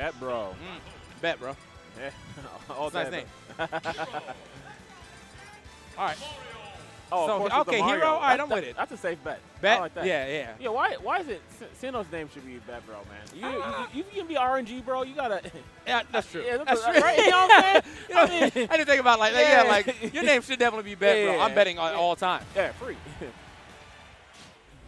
BetBro. BetBro. Yeah. All nice name. All right. Oh, so, of course okay, Hero. All right, I'm with it. That's a safe bet. I like that. Yeah, yeah. Yeah. Why is it Sinnoh's name should be BetBro, man? You can be RNG, bro. You gotta. Yeah, that's true. Yeah, that's true. Right? You know what I'm saying? You know what I mean? I didn't think about like that. Yeah, like your name should definitely be BetBro. Yeah, I'm betting on all time. Yeah, free.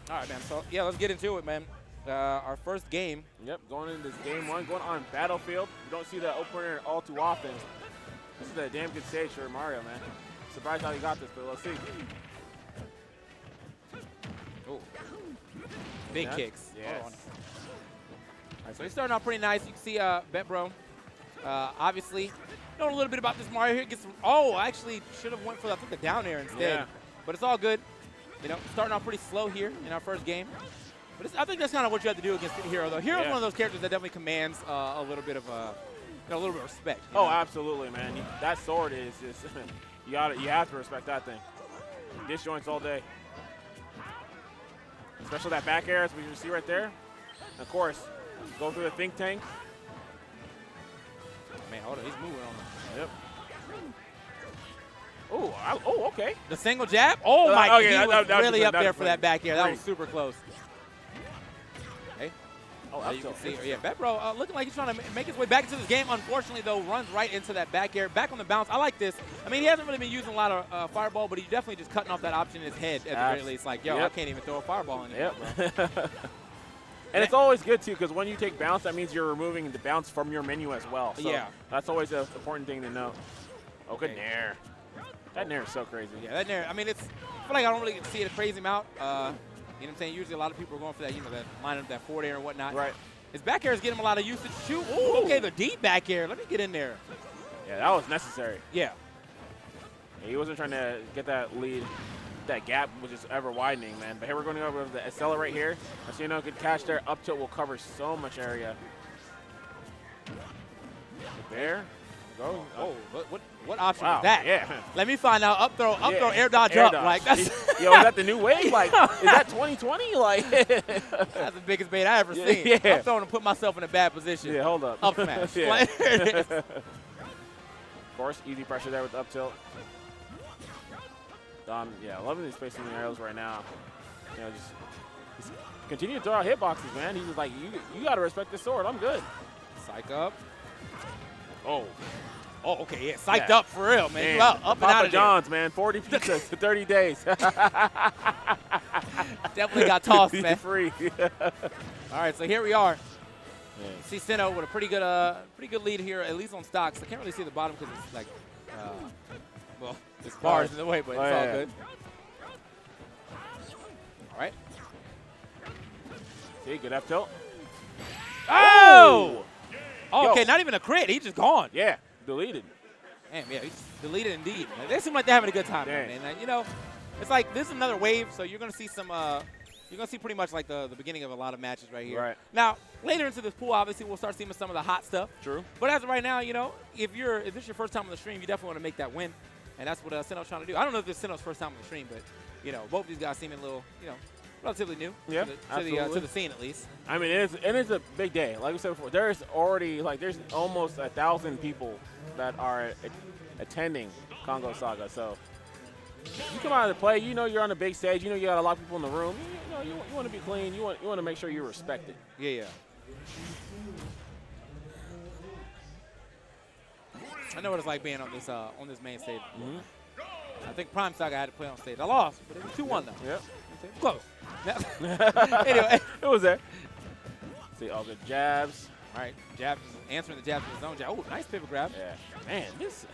All right, man. So yeah, let's get into it, man. Our first game. Yep, going into this game one, going on Battlefield. You don't see that opener all too often. This is a damn good stage for Mario, man. Surprised how he got this, but let's see. Ooh. Big kicks. Yes. All right, so he's starting off pretty nice. You can see BetBro. Obviously, know a little bit about this Mario here. Gets some, oh, actually should have went for I think the down air instead. Yeah. But it's all good. You know, starting off pretty slow here in our first game. But I think that's kind of what you have to do against Hero, though. Hero's one of those characters that definitely commands a little bit of a little bit of respect. Oh, absolutely, man. That sword is just. You have to respect that thing. Disjoints all day. Especially that back air, as we can see right there. And of course, go through the think tank. Man, hold on, he's moving on. Yep. Oh, okay. The single jab? Oh, my God. Okay, that was really up there for that back air. That was super close. Okay. Oh, you can see. Yeah, BetBro looking like he's trying to make his way back into this game. Unfortunately, though, runs right into that back air. Back on the bounce. I like this. I mean, he hasn't really been using a lot of fireball, but he's definitely just cutting off that option in his head at the very least. Like, yo, I can't even throw a fireball in here, bro. And it's always good, too, because when you take bounce, that means you're removing the bounce from your menu as well. So that's always an important thing to know. Oh, good nair. That nair is so crazy. Yeah, that nair. I mean, I feel like I don't really see it a crazy amount. You know what I'm saying? Usually a lot of people are going for that, you know, that line up, that forward air and whatnot. Right. His back air is getting him a lot of usage. Shoot. Ooh, okay, the deep back air. Let me get in there. Yeah, that was necessary. Yeah. He wasn't trying to get that lead. That gap was just ever widening, man. But here we're going to go over the Acela right here. So, you know, good catch there. Up tilt will cover so much area. There. Go. Oh, what option is that? Yeah. Let me find out. Up throw, air dodge up. Like that's yo, is that the new wave? Like, is that 2020? Like, that's the biggest bait I ever seen. Yeah. Up throwing to put myself in a bad position. Yeah, hold up. Up smash. Like, there it is. Of course, easy pressure there with up tilt. Yeah, loving these spacing arrows right now. You know, just continue to throw out hitboxes, man. He's just like, you got to respect this sword. I'm good. Psych up. Oh. Oh, okay, yeah, psyched up for real, man. Up and Papa out of John's, there. Man, 40 pizzas for 30 days. Definitely got tossed, man. Free. All right, so here we are. See Sinnoh with a pretty good lead here, at least on stocks. I can't really see the bottom because it's like, well, this bar's in the way, but it's all good. All right. See, good up tilt. Oh! Oh, okay, not even a crit. He's just gone. Yeah, deleted. Damn, yeah, he's deleted indeed. Like, they seem like they're having a good time, man. Like, you know, it's like this is another wave, so you're gonna see some. You're gonna see pretty much like the beginning of a lot of matches right here. Right. Now, later into this pool, obviously, we'll start seeing some of the hot stuff. True. But as of right now, you know, if this is your first time on the stream, you definitely want to make that win, and that's what Sinnoh's trying to do. I don't know if this is Sinnoh's first time on the stream, but you know, both these guys seem a little, you know. Relatively new to the scene, at least. I mean, it is a big day. Like we said before, there's already, like, there's almost 1,000 people that are attending Congo Saga. So you come out of the play, you know you're on a big stage, you know you got a lot of people in the room. You want to be clean. You want to make sure you're respected. Yeah, yeah. I know what it's like being on this main stage. I think Prime Saga had to play on stage. I lost, but it was 2-1, though. Yep. Close. Anyway, it was there. See all the jabs. All right, jabs answering the jabs with his own jab. Oh, nice pivot grab. Yeah, man. This.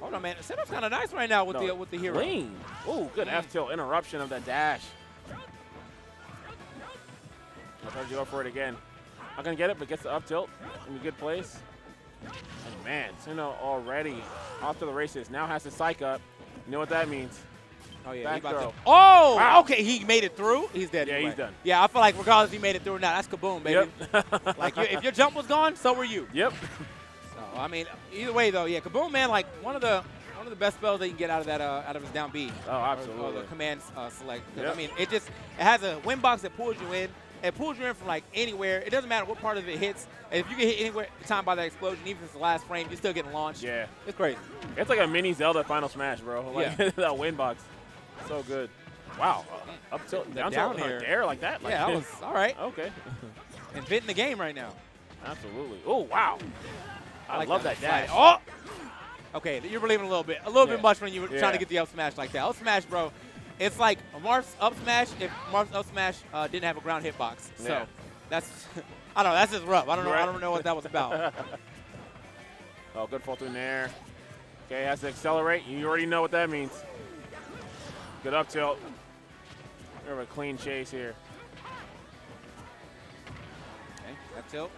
Hold on, man. The setup's kind of nice right now with the Hero. Clean. Oh, good F tilt interruption of that dash. I tried to go for it again. Not gonna get it, but gets the up tilt in a good place. And man, Sinnoh already off to the races. Now has to psych up. You know what that means. Oh, yeah. Oh, wow. Okay. He made it through. He's dead. Yeah, anyway. He's done. Yeah, I feel like regardless if he made it through or not, that's kaboom, baby. Yep. Like, if your jump was gone, so were you. Yep. So, I mean, either way, though, yeah, kaboom, man, like one of the best spells that you can get out of that out of his down B. Oh, absolutely. Or the command select. Yep. I mean, it has a win box that pulls you in. It pulls you in from like anywhere. It doesn't matter what part of it hits. If you get hit anywhere time by that explosion, even if it's the last frame, you're still getting launched. Yeah. It's crazy. It's like a mini Zelda Final Smash, bro. Like yeah. That win box. So good. Wow. Up tilt, down here. Air like that? Like, yeah, that was all right. Okay. Inventing the game right now. Absolutely. Oh, wow. I love that dash. Oh! Okay, you're believing a little bit. A little bit much when you were trying to get the up smash like that. Up smash, bro. It's like Marth's up smash if Marth's up smash didn't have a ground hitbox. So that's, I don't know, that's just rough. I don't know, I don't know what that was about. Oh, good fall through there. Okay, has to accelerate. You already know what that means. Good up tilt. We have a clean chase here. Okay, up tilt.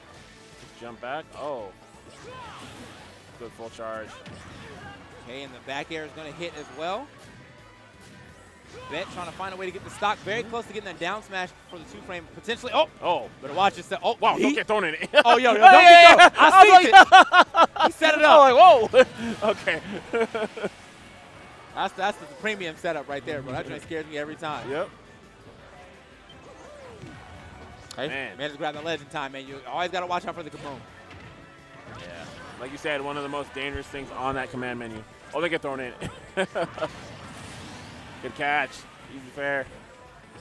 Jump back. Oh. Good full charge. Okay, and the back air is going to hit as well. Bet trying to find a way to get the stock. Very close to getting that down smash for the 2-frame. Potentially. Oh! Oh. Better watch this. Oh, wow. Don't get thrown in it. Oh, yo, don't get thrown. I see it. He set it up. I'm like, whoa. Okay. That's the premium setup right there, bro. That joint scares me every time. Yep. Hey, man, just grab the ledge in time, man. You always got to watch out for the kaboom. Yeah. Like you said, one of the most dangerous things on that command menu. Oh, they get thrown in it. Good catch. Easy fair.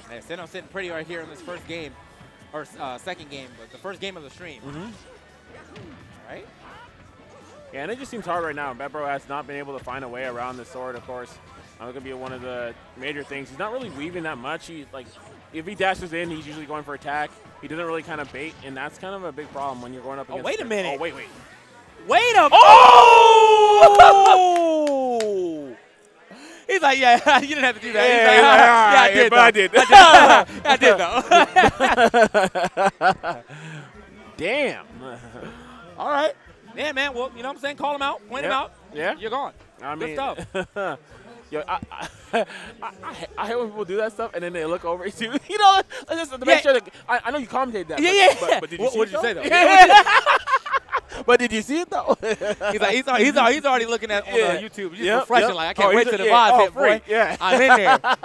Hey, Sinnoh sitting pretty right here in this first game, or second game, but the first game of the stream. All right. Yeah, and it just seems hard right now. BetBro has not been able to find a way around the sword, of course. That's going to be one of the major things. He's not really weaving that much. He, like, if he dashes in, he's usually going for attack. He doesn't really kind of bait, and that's kind of a big problem when you're going up against... Oh, wait a minute. Oh, wait. Wait a minute. Oh! He's like, yeah, you didn't have to do that. Yeah, he's like, I did, though. Damn. All right. Yeah, man. Well, you know what I'm saying? Call him out. Point him out. Yeah. You're gone. I mean, good stuff. Yo, I hate when people do that stuff and then they look over at you. You know, just to make sure that I know you commentated that. But did you see it? What did you say, though? But did you see it, though? he's already looking at on YouTube. He's just refreshing. Like, I can't wait to the VOD hit, boy. Yeah. I'm in there. All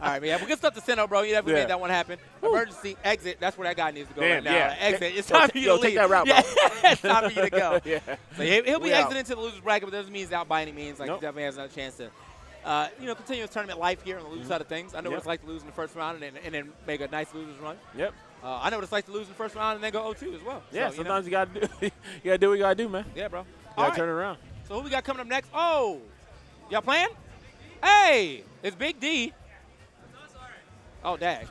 right, man. Good stuff to Sinnoh, bro. You definitely made that one happen. Woo. Emergency exit. That's where that guy needs to go right now. Exit. It's time for you to leave. Take that route, bro. It's time for you to go. So he'll be exiting to the loser's bracket, but that doesn't mean he's out by any means. Like, he definitely has another chance to, you know, continue his tournament life here on the loser side of things. I know what it's like to lose in the first round and then make a nice loser's run. I know what it's like to lose in the first round and then go 0-2 as well. Yeah, so, sometimes you gotta do what you gotta do, man. Yeah, bro. You gotta turn it around. So who we got coming up next? Oh, y'all playing? Hey, it's Big D. Oh, dang.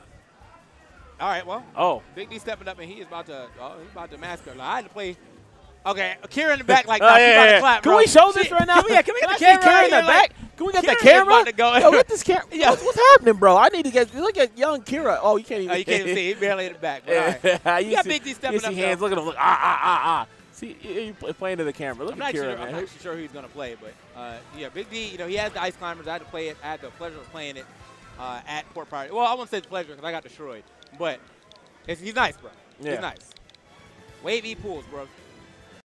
All right, well. Oh. Big D stepping up and he is about to. Oh, he's about to massacre. Like, I had to play. Okay, Kira in the back, like, she's about to clap, bro. Can we show this right now? Can we get the camera right in the back? Can we get the camera? Yo, get this camera. What's happening, bro? I need to get, look at young Kira. Oh, you can't even see. You can't even see. He's barely in the back. But all right. You got Big D stepping up. Hands, look at him. Look, See, you're playing to the camera. Look at Kira, man. I'm not sure who he's going to play, but, yeah, Big D, you know, he has the Ice Climbers. I had to play it. I had the pleasure of playing it at Port Priority. Well, I won't say the pleasure because I got destroyed, but he's nice, bro. He's nice. Wavy pools, bro.